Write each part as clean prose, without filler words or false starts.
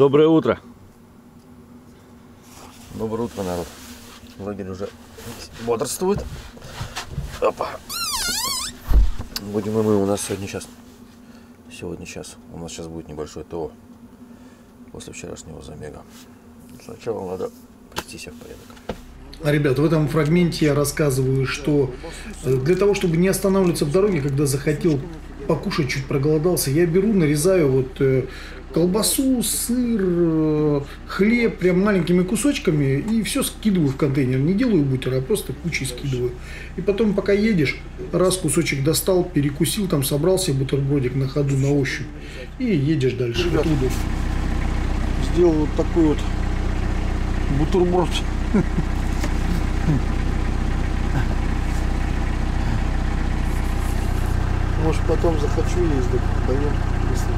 Доброе утро. Доброе утро, народ. Лагерь уже бодрствует. Опа. Будем мы, у нас сегодня час. Сегодня час. У нас сейчас будет небольшое ТО после вчерашнего забега. Сначала надо прийти себя в порядок. Ребят, в этом фрагменте я рассказываю, что для того, чтобы не останавливаться в дороге, когда захотел покушать, чуть проголодался, я беру, нарезаю вот колбасу, сыр, хлеб прям маленькими кусочками и все скидываю в контейнер. Не делаю бутер, а просто кучей скидываю. И потом, пока едешь, раз кусочек достал, перекусил, там собрался бутербродик на ходу, на ощупь, и едешь дальше. Ребят, сделал вот такой вот бутерброд. Может, потом захочу ездить, поем, если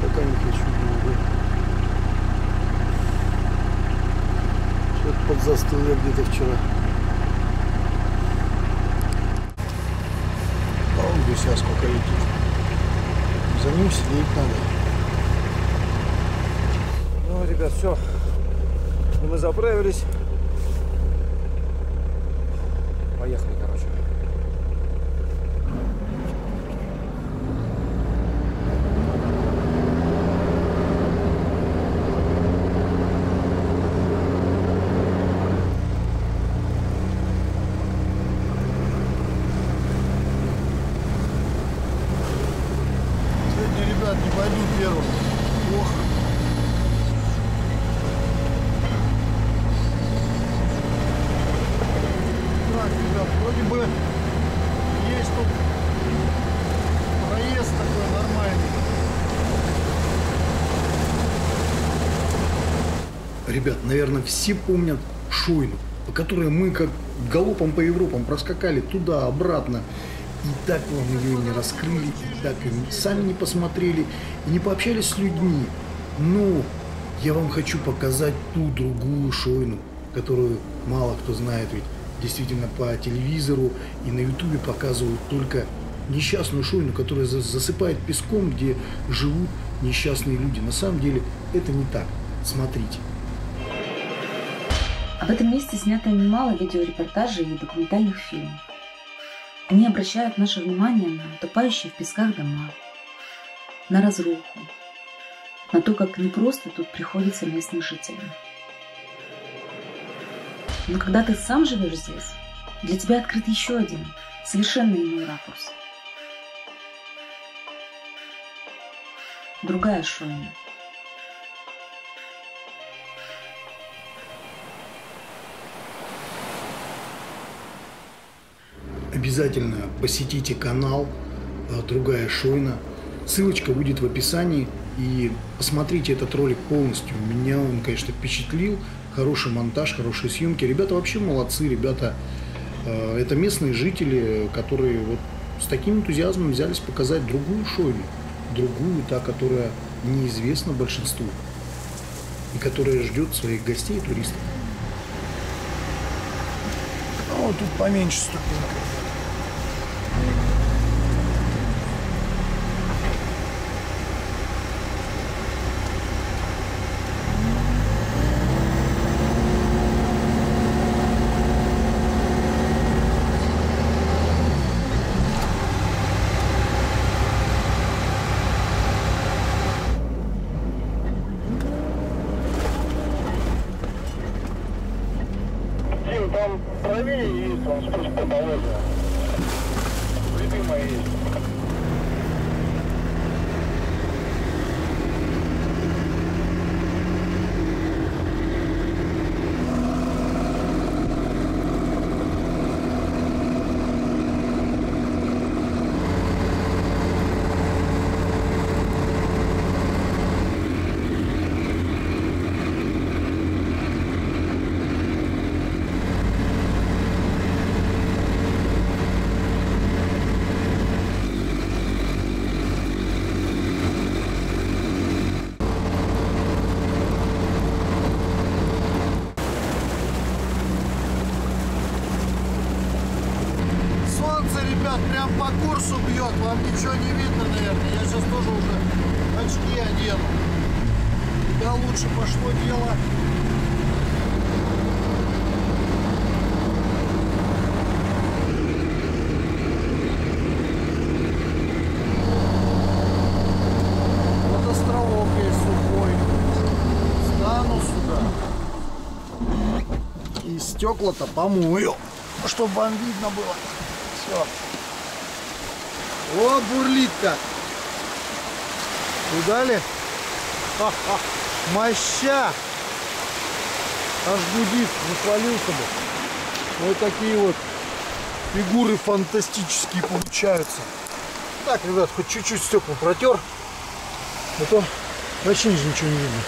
пока не хочу, не могу. Что-то подзастыл я где-то вчера. А он здесь, а сколько летит. За ним сидеть надо. Ну, ребят, все. И мы заправились. Поехали, короче. Сегодня, ребят, не пойду первым. Ох. Вроде бы есть тут проезд такой нормальный. Ребят, наверное, все помнят Шойну, по которой мы как галопом по Европам проскакали туда, обратно. И так вам ее не раскрыли, и так и сами не посмотрели, и не пообщались с людьми. Но я вам хочу показать ту другую Шойну, которую мало кто знает, ведь действительно по телевизору и на ютубе показывают только несчастную Шойну, которая засыпает песком, где живут несчастные люди. На самом деле это не так. Смотрите. Об этом месте снято немало видеорепортажей и документальных фильмов. Они обращают наше внимание на утопающие в песках дома, на разруху, на то, как непросто тут приходится местным жителям. Но когда ты сам живешь здесь, для тебя открыт еще один, совершенно иной ракурс. Другая Шойна. Обязательно посетите канал «Другая Шойна». Ссылочка будет в описании. И посмотрите этот ролик полностью. Меня он, конечно, впечатлил. Хороший монтаж, хорошие съемки. Ребята вообще молодцы, ребята. Это местные жители, которые вот с таким энтузиазмом взялись показать другую Шойну. Другую, та, которая неизвестна большинству. И которая ждет своих гостей и туристов. Ну, тут поменьше ступенька. Там правее есть, он спуск по болоту. Любимая есть. Прям по курсу бьет, вам ничего не видно, наверное. Я сейчас тоже уже очки одену. куда лучше пошло дело. Вот островок есть сухой. Стану сюда. И стекла-то помою, чтобы вам видно было. Все. О, бурлит-то. Видали? Ха-ха. Моща! Аж будив захвалился бы. Вот такие вот фигуры фантастические получаются. Так, ребят, хоть чуть-чуть стекла протер. А то вообще ничего не видно.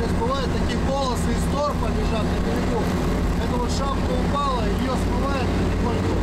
Сейчас бывают такие полосы из торфа лежат на берегу. Эта вот шапка упала, ее смывает на берегу.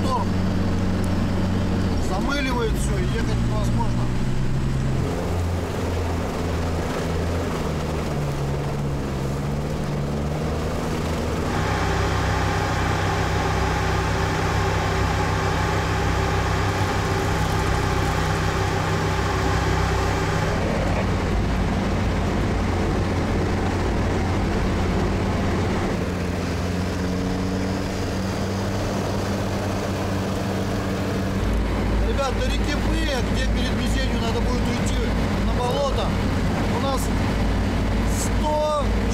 шторм. Замыливает все, и ехать невозможно. До реки Прия, где перед весенью надо будет уйти на болото, у нас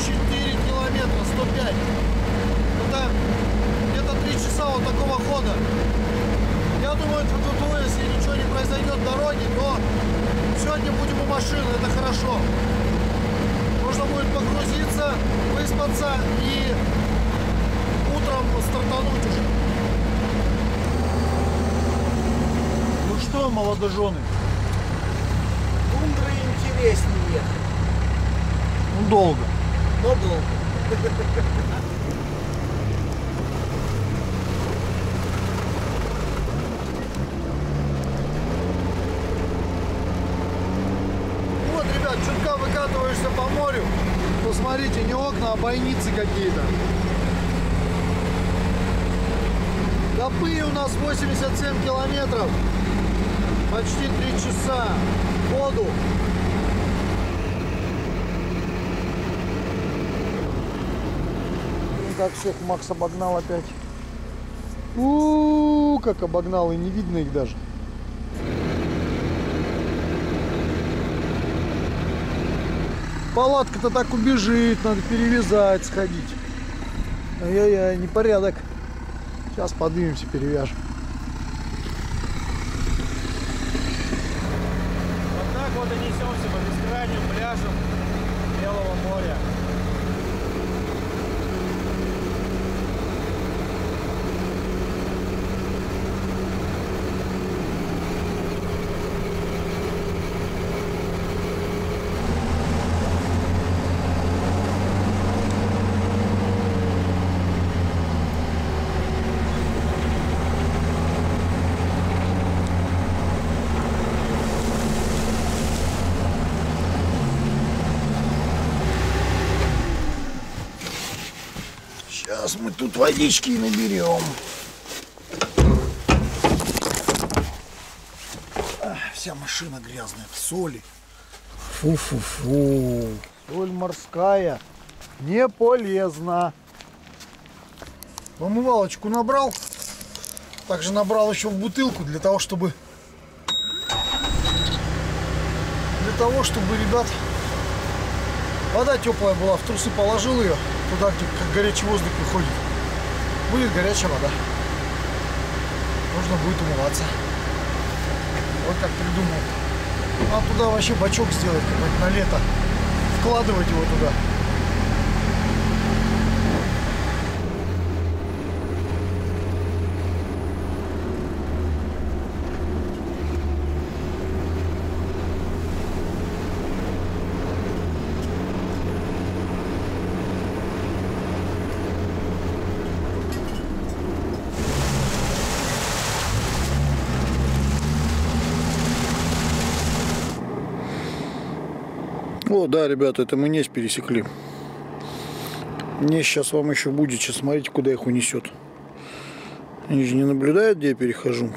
104 километра, 105. Это где-то 3 часа вот такого хода. Я думаю, тут, если ничего не произойдет в дороге, но сегодня будем у машины, это хорошо. Можно будет погрузиться, выспаться и утром стартануть уже. Что, молодожены? Тундры интереснее ехать. Ну, долго. Но долго. Вот, ребят, чутка выкатываешься по морю. Посмотрите, не окна, а бойницы какие-то. До Пыи у нас 87 километров. Почти 3 часа в воду. Как всех Макс обогнал опять. У-у-у, как обогнал, и не видно их даже. Палатка-то так убежит, надо перевязать, сходить. Ай-яй-яй, непорядок. Сейчас поднимемся, перевяжем. Несемся по бескрайним пляжам Белого моря. Сейчас мы тут водички наберем. Вся машина грязная в соли. Фу-фу-фу. Соль морская не полезна. В омывалочку набрал. Также набрал еще в бутылку для того, чтобы, ребят, вода теплая была. В трусы положил ее. Туда, где как горячий воздух выходит, будет горячая вода. Нужно будет умываться. Вот как придумал. Надо туда вообще бачок сделать, как на лето. Вкладывать его туда. О, да, ребята, это мы Несь пересекли. Несь сейчас вам еще будет. Сейчас смотрите, куда их унесет. Они же не наблюдают, где я перехожу.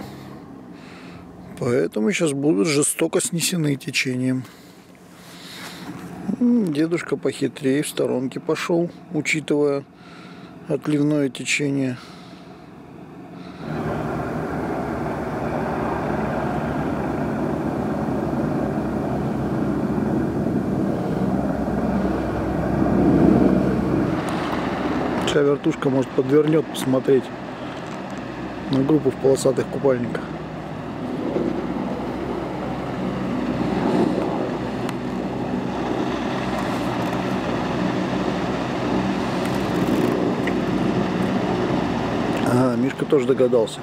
Поэтому сейчас будут жестоко снесены течением. Дедушка похитрее в сторонке пошел, учитывая отливное течение. Вертушка может подвернет посмотреть на группу в полосатых купальниках. Ага, Мишка тоже догадался.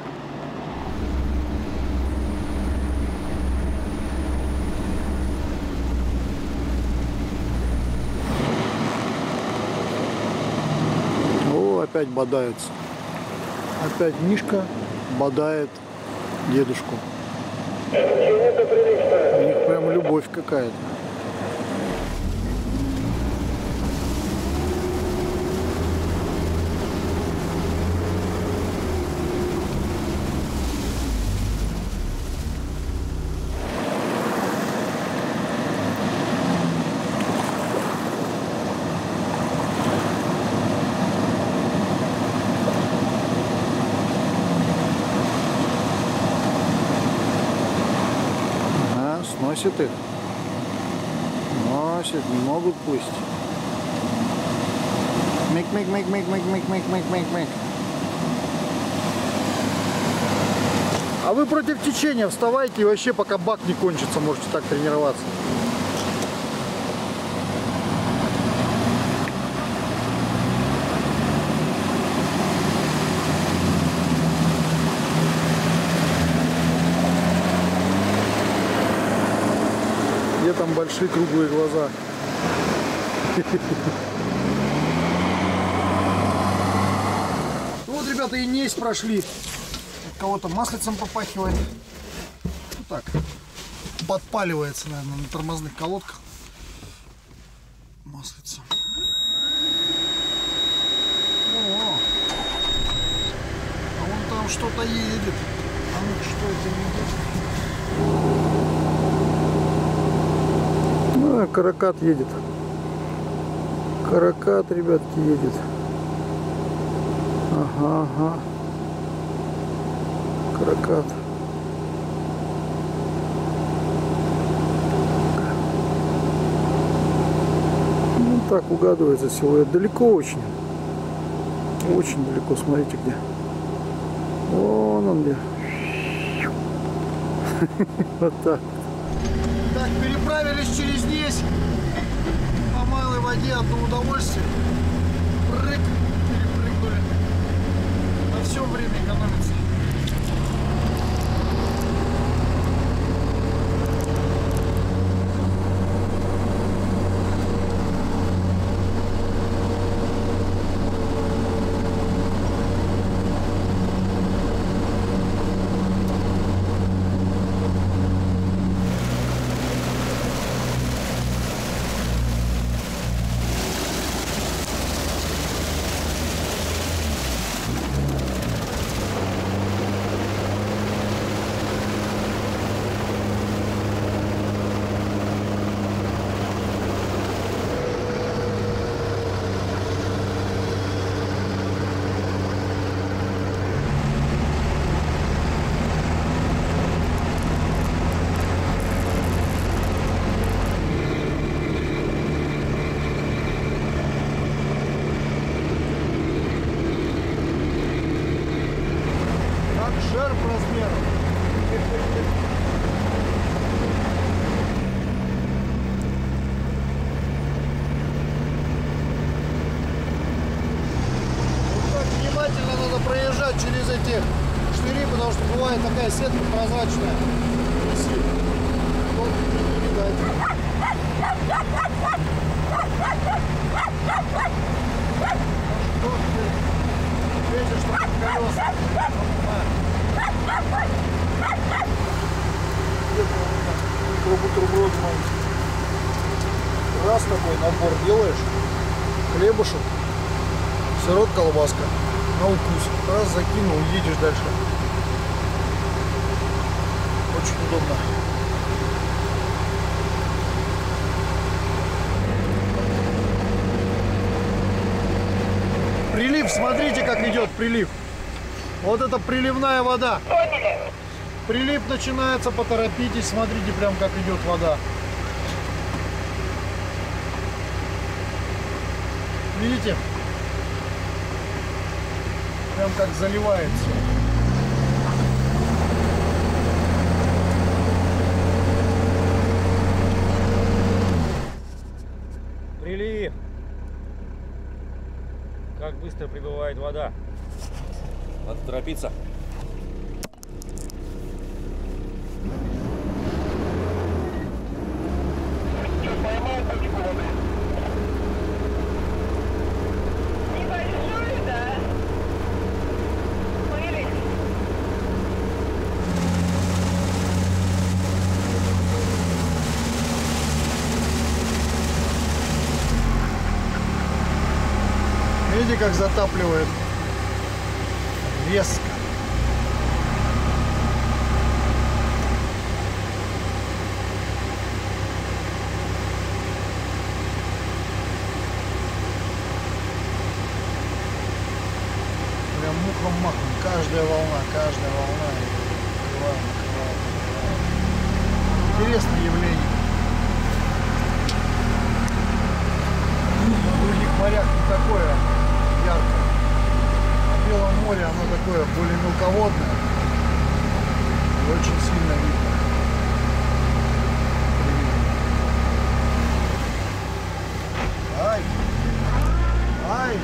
Опять бодается. Опять Мишка бодает дедушку. У них прям любовь какая-то. Носит их. Носит, не могут пусть. Мик-мик-мик-мик-мик-мик-мик-мик-мик-мик. А вы против течения вставайте и вообще пока бак не кончится, можете так тренироваться. Там большие круглые глаза. Вот, ребята, и несть прошли. Кого-то маслицем попахивает. Ну так, подпаливается, наверное, на тормозных колодках. Маслицем. О! А вон там что-то едет. А ну что это едет? Каракат едет. Каракат, ребятки, едет. Ага, ага. Каракат. Ну так угадывается силуэт. Далеко очень. Очень далеко. Смотрите где. Вон он где. Вот так. Так, переправились через здесь по малой воде, одно удовольствие. Рык, перепрыгнули. На все время экономится. Через эти штыри, потому что бывает такая сетка прозрачная. Трубу-трубу. Раз такой набор делаешь, хлебушек, сырок, колбаска. На укус. Раз закинул, едешь дальше. Очень удобно. Прилив, смотрите, как идет прилив. Вот это приливная вода. Поняли. Прилив начинается, поторопитесь, смотрите, прям как идет вода. Видите? Прям как заливается. Прилив. Как быстро прибывает вода. Надо торопиться. Смотри, как затапливает. Резко. Прям мухом-махом. Каждая волна накрывает. Интересное явление. В других морях не такое яркое. В Белом море оно такое более мелководное и очень сильно видно. Ай! Ай!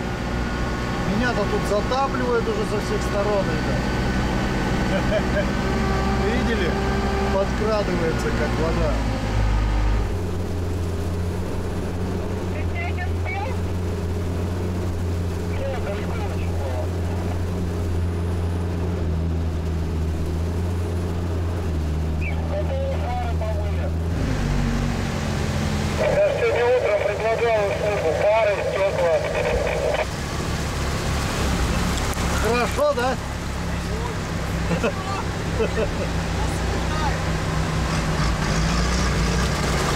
Меня-то тут затапливает уже со всех сторон, ребят. Видели? Подкрадывается, как вода. Хорошо, да?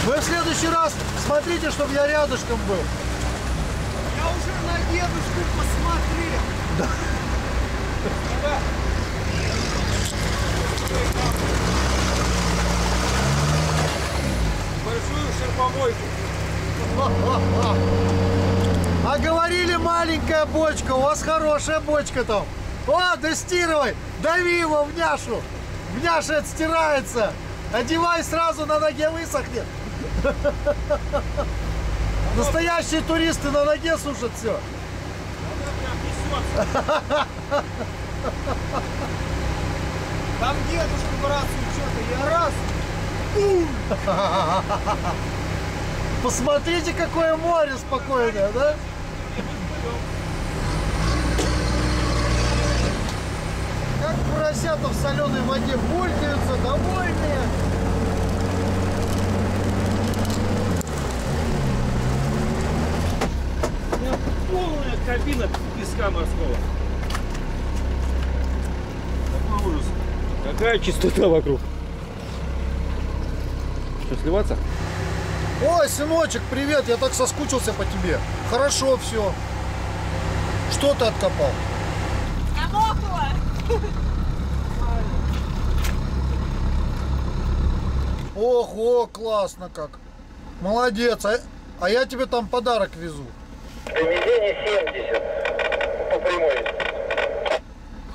Вы в следующий раз смотрите, чтобы я рядышком был. Я уже на дедушку посмотрел. Да. Большую шерпомойку. А говорили, маленькая бочка, у вас хорошая бочка там. О, да стирывай, дави его в няшу. В няше отстирается. Одевай сразу, на ноге высохнет. Настоящие туристы на ноге сушат все. Там дедушка бросил что-то, я раз. Посмотрите, какое море спокойное, да? Как поросята в соленой воде булькаются, довольные. У меня полная кабина песка морского. Какой ужас. Какая чистота вокруг. Что, сливаться? Ой, сыночек, привет, я так соскучился по тебе. Хорошо все. Что ты откопал? Намокла. Ого, классно как. Молодец. А я тебе там подарок везу. Доведение 70 по прямой.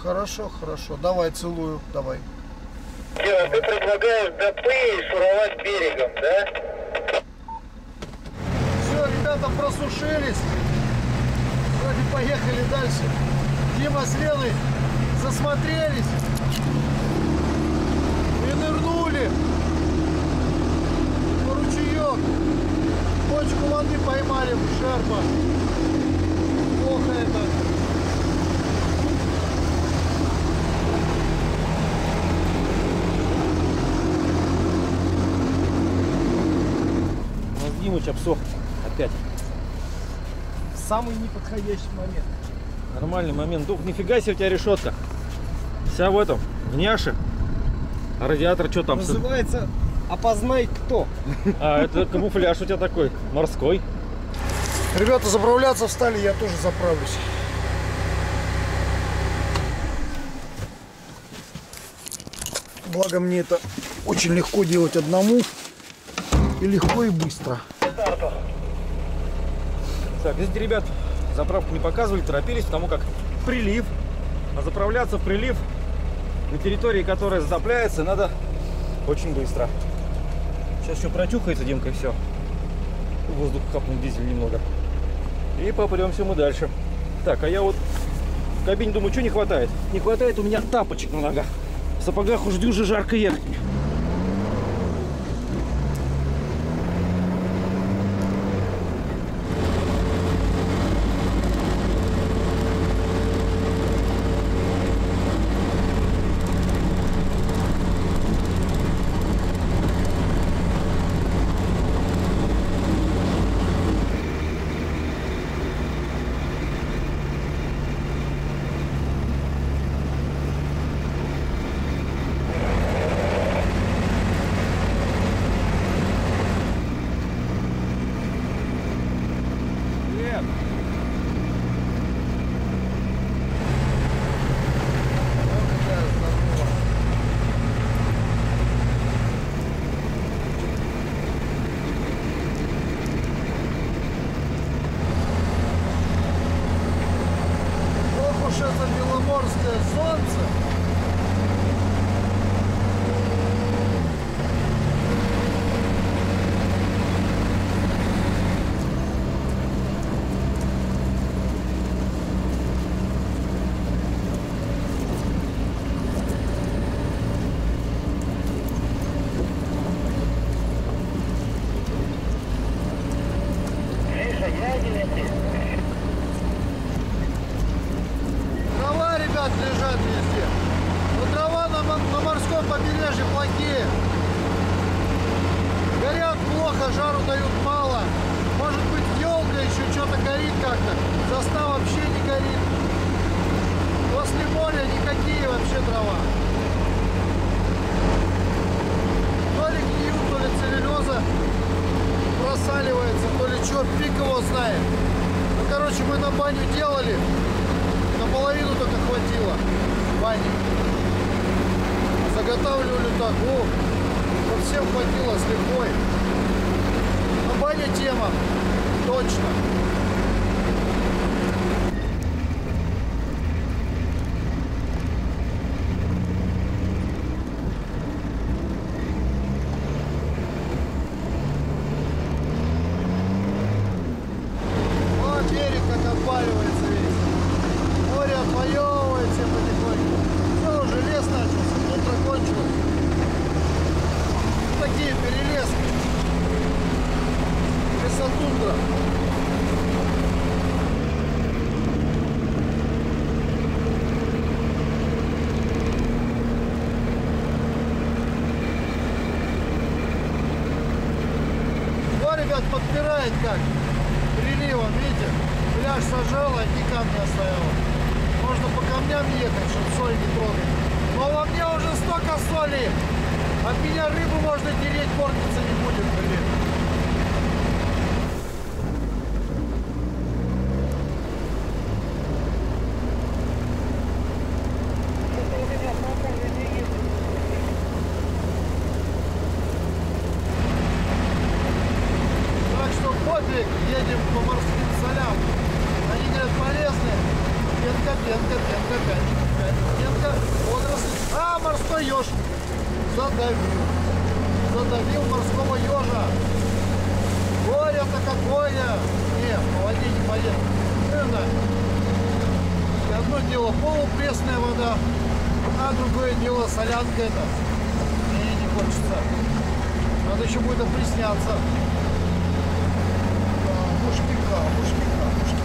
Хорошо, хорошо. Давай, целую, давай. Кира, ты предлагаешь допы шуровать берегом, да? Ребята просушились, вроде поехали дальше. Дима с Леной засмотрелись и нырнули по ручеек. Бочку воды поймали в шерпа. Плохо это. Димыч обсох опять. Самый неподходящий момент. Нормальный момент. Дух, нифига себе у тебя решетка. Вся в этом, в няше. А радиатор что там? Называется «Опознай кто». А, это камуфляж у тебя такой, морской. Ребята заправляться встали, я тоже заправлюсь. Благо мне это очень легко делать одному. И легко, и быстро. Так, если, ребят, заправку не показывали, торопились, потому как прилив. А заправляться в прилив на территории, которая затопляется, надо очень быстро. Сейчас еще протюхается Димка, и все. Воздух капнул, дизель немного. И попремся мы дальше. Так, а я вот в кабине думаю, что не хватает? Не хватает у меня тапочек на ногах. В сапогах уж дюже жарко ехать. сильно же плохие. Горят плохо, жару дают мало. Может быть, елка еще что-то горит как-то. Состав вообще не горит. После моря никакие вообще дрова. То ли гнил, то ли целлюлеза просаливается, то ли что, фиг его знает. Ну, короче, мы на баню делали. Наполовину только хватило бани. Заготавливали так, о, вот всем хватило с лихвой. А баня тема, точно. Подпирает как приливом, видите, пляж сажал, одни камни оставил. Можно по камням ехать, чтобы соль не трогать. Но во мне уже столько соли, от меня рыбу можно тереть, портиться не будет, блин. Задавил морского ежа. Горе-то какое! Нет, по воде не поеду. И одно дело полупресная вода, а другое дело солянка эта. Мне не хочется. Надо еще будет опресняться. Камушки, камушки, камушки,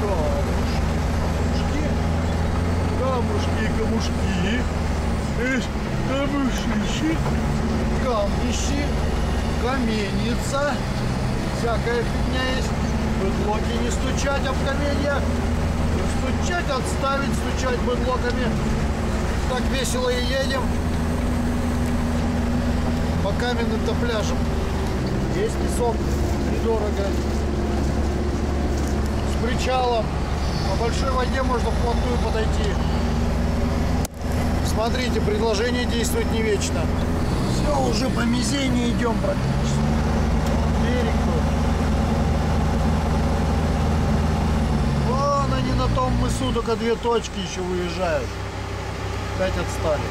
камушки, камушки, камушки, камушки. Камнищи, каменница, всякая фигня есть. Быдлоки не стучать об каменья, стучать, отставить, стучать быдлоками. Так весело и едем по каменным-то пляжам. Есть песок, недорого, с причалом. По большой воде можно вплотную подойти. Смотрите, предложение действует не вечно. Все, уже по мизине идем практически. Берег тут. Вон они на том мысу, только две точки еще выезжают. Опять отстали.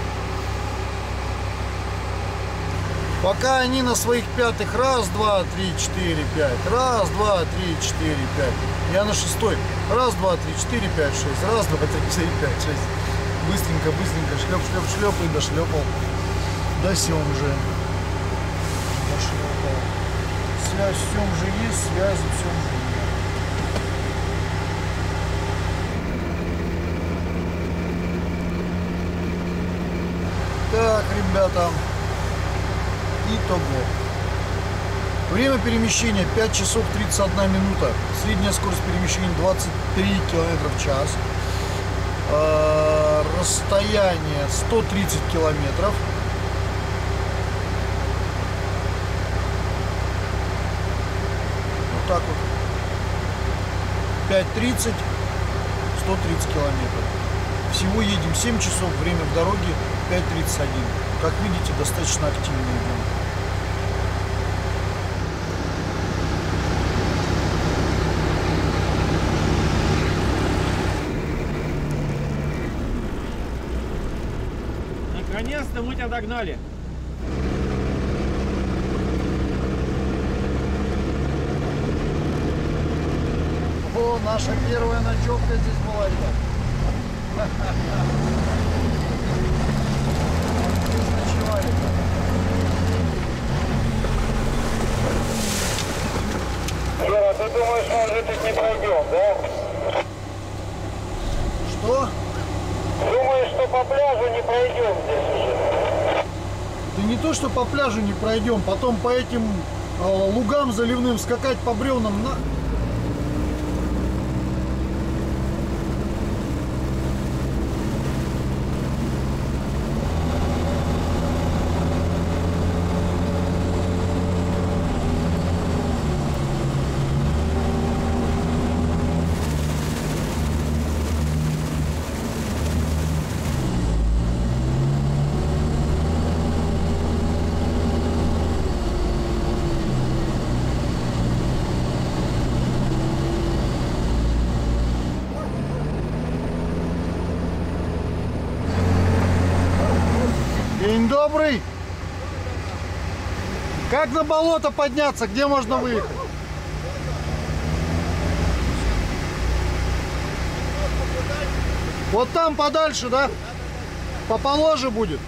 Пока они на своих пятых. Раз, два, три, четыре, пять. Раз, два, три, четыре, пять. Я на шестой. Раз, два, три, четыре, пять, шесть. Раз, два, три, четыре, пять, шесть. Быстренько, быстренько, шлеп, шлеп, шлеп и дошлепал. Да сем же. Дошлепал. Связь сем же есть, связи сем же нет. Так, ребята. Итого. Время перемещения 5 часов 31 минута. Средняя скорость перемещения 23 километра в час. Расстояние 130 километров. Вот так вот. 5:30, 130 километров. Всего едем 7 часов, время в дороге 5:31. Как видите, достаточно активно идем. Наконец-то мы тебя догнали. О, наша первая ночевка здесь была, ребят. Здесь ночевали. Жора, ты думаешь, мы уже тут не пройдем, да? Что? Думаешь, что по пляжу не пройдем здесь уже? И не то, что по пляжу не пройдем, потом по этим лугам заливным скакать по бревнам. Добрый. Как на болото подняться? Где можно выехать? Вот там подальше, да? Поположе будет.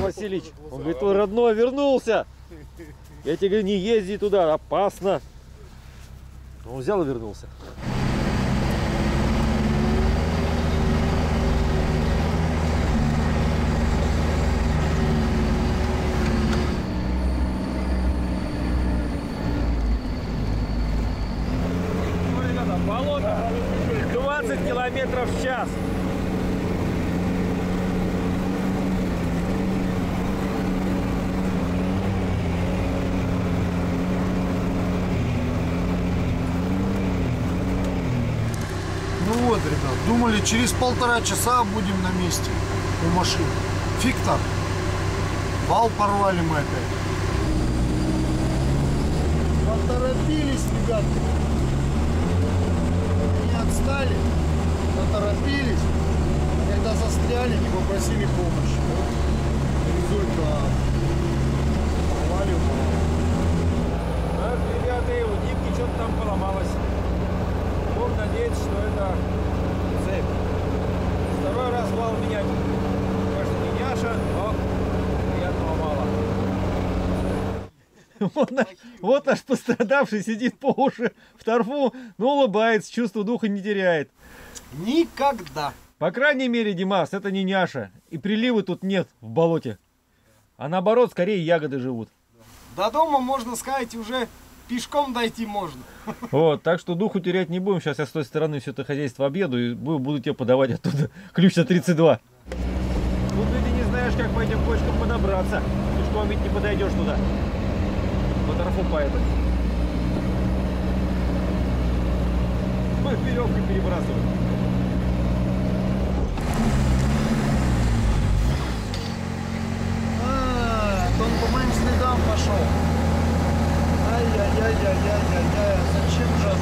Василич, он говорит, твой родной вернулся. Я тебе говорю, не езди туда, опасно. Он взял и вернулся. Ой, ребята, болото 20 километров в час. Вот, ребят, думали, через 1,5 часа будем на месте у машины. Фиг там. Вал порвали мы опять. Поторопились, ребятки. Не отстали, поторопились. Когда застряли, не попросили помощи. Вот результат. Порвали. Так, ребята, у Димки что-то там поломалось. Будем надеяться, что это цепь. Второй раз вал менять. Конечно, не няша, но приятного мало. Вот наш пострадавший сидит по уши в торфу, но улыбается, чувство духа не теряет. Никогда. По крайней мере, Димас, это не няша. И приливы тут нет в болоте. А наоборот, скорее ягоды живут. До дома, можно сказать, уже... пешком дойти можно. Вот, так что духу терять не будем. Сейчас я с той стороны все это хозяйство объеду и буду тебе подавать оттуда ключ на 32. Тут ты не знаешь, как по этим кочкам подобраться. Пешком ведь не подойдешь туда. По торфу поэтому. Мы веревкой перебрасываем. А, он по моим следам пошел. Ай-яй-яй-яй-яй-яй-яй, зачем же?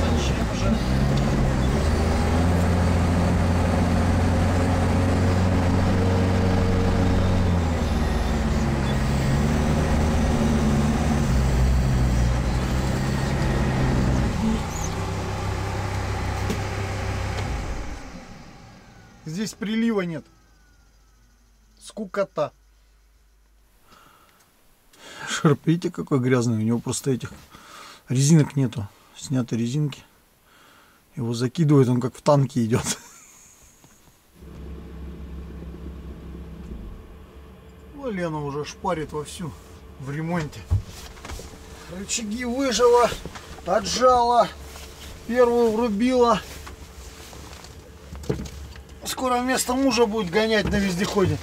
Здесь прилива нет. Скукота. Шарп, видите, какой грязный, у него просто этих резинок нету, сняты резинки, его закидывает, он как в танке идет. Лена уже шпарит вовсю в ремонте. Рычаги выжила, отжала, первую врубила. Скоро вместо мужа будет гонять на вездеходе.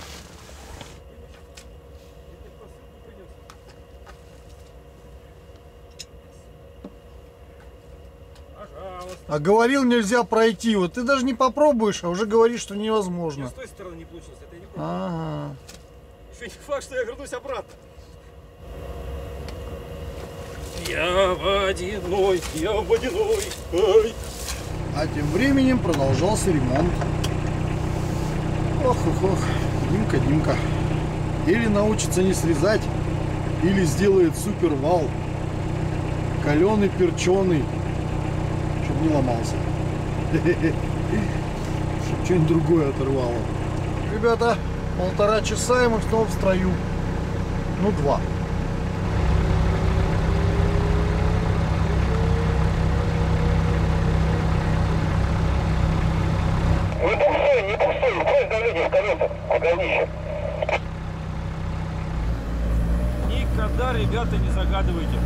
А говорил, нельзя пройти. Вот ты даже не попробуешь, а уже говоришь, что невозможно. С той стороны не получилось, это я не пробовал. Ага. Еще не факт, что я вернусь обратно. Я водяной. Ай. А тем временем продолжался ремонт. Ох. Димка. Или научится не срезать, или сделает супер вал. Каленый, перченый. Не ломался. Чтобы что-нибудь другое оторвало. Ребята, 1,5 часа, и мы снова в строю. Ну, 2. люди в колесах, на говнище. Никогда, ребята, не загадывайте.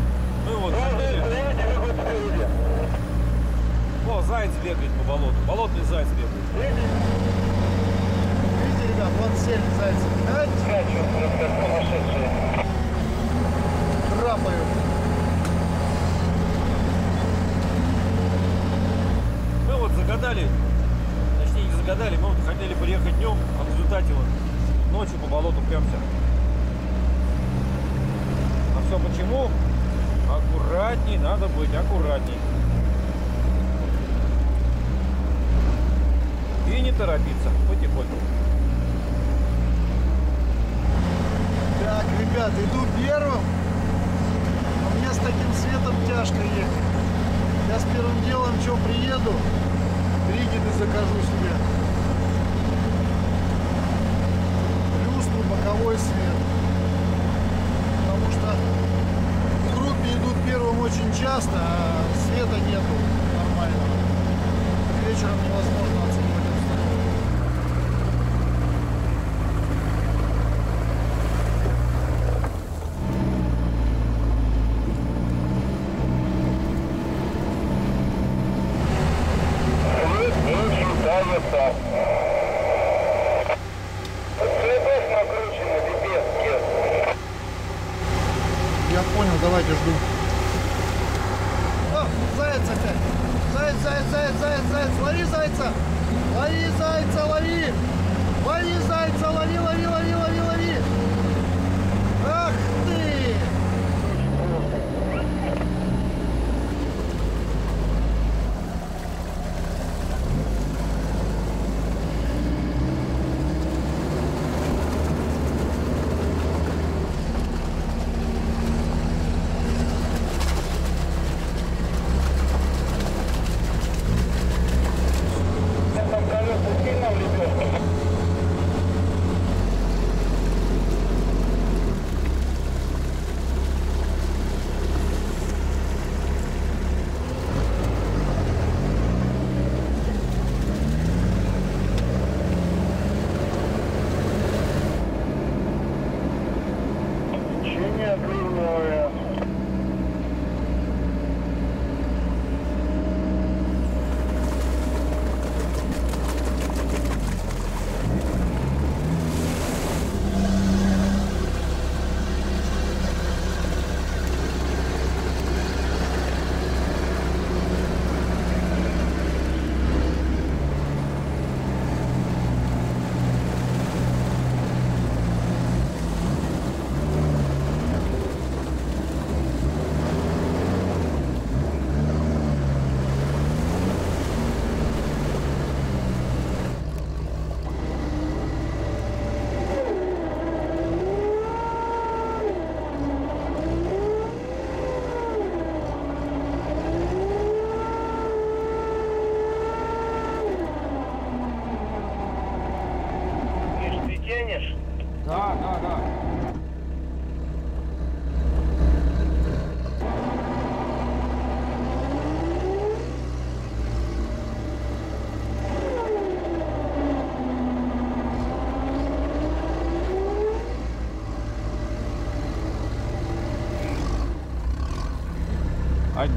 Ну вот, смотрите. О, заяц бегает по болоту. Болотный заяц бегает. Видите, ребят, вон сели зайцы. Драпают. Мы вот загадали, точнее не загадали, мы вот хотели приехать днем, а в результате вот ночью по болоту прямся. А все почему? Аккуратней надо быть, аккуратней. И не торопиться, потихоньку. Так, ребят, иду первым. У меня с таким светом тяжко ехать. Я с первым делом, что приеду, ригеды закажу себе. Люстру, боковой свет. Потому что в группе идут первым очень часто, а света нету нормального. Вечером невозможно оценить. Я понял, давайте жду. О, заяц опять. Заяц, заяц, заяц, заяц, заяц. Лови зайца. Лови зайца, лови. Лови зайца, лови, лови, лови, лови, лови. Ах ты!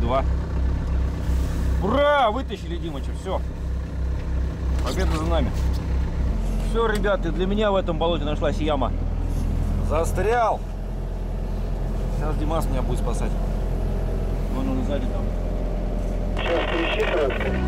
Два. Ура! Вытащили Димыча, все. Победа за нами. Все, ребята, для меня в этом болоте нашлась яма. Застрял. Сейчас Димас меня будет спасать. Вон он сзади там. Сейчас пересчитывается.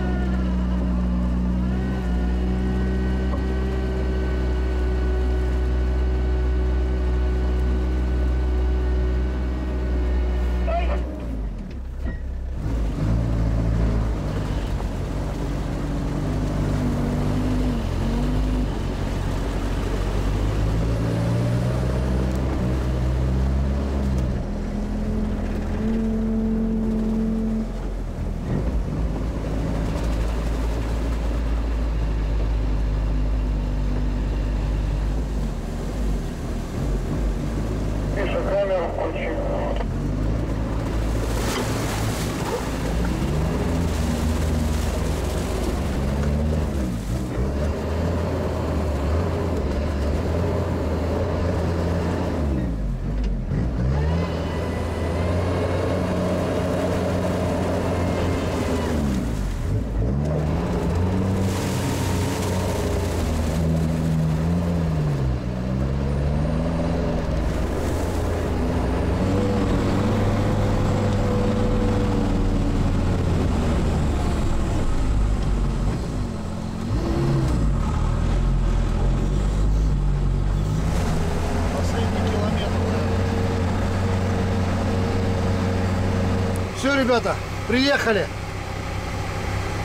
Все, ребята, приехали.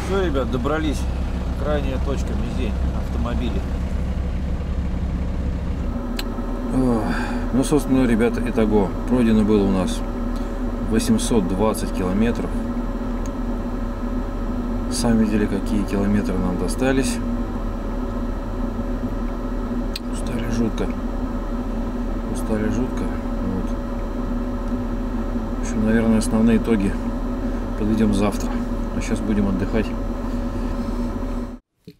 Все, ребят, добрались. Крайняя точка, мизень автомобиля. Ну, собственно, ребята, итого. Пройдено было у нас 820 километров. Сами видели, какие километры нам достались. Устали жутко. Устали жутко. Вот. В общем, наверное, основные итоги подведем завтра. А сейчас будем отдыхать.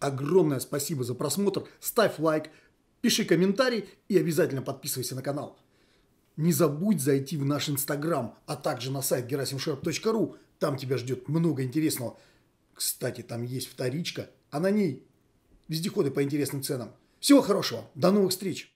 Огромное спасибо за просмотр. Ставь лайк, пиши комментарий и обязательно подписывайся на канал. Не забудь зайти в наш Инстаграм, а также на сайт gerasimsharp.ru. Там тебя ждет много интересного. Кстати, там есть вторичка, а на ней вездеходы по интересным ценам. Всего хорошего, до новых встреч!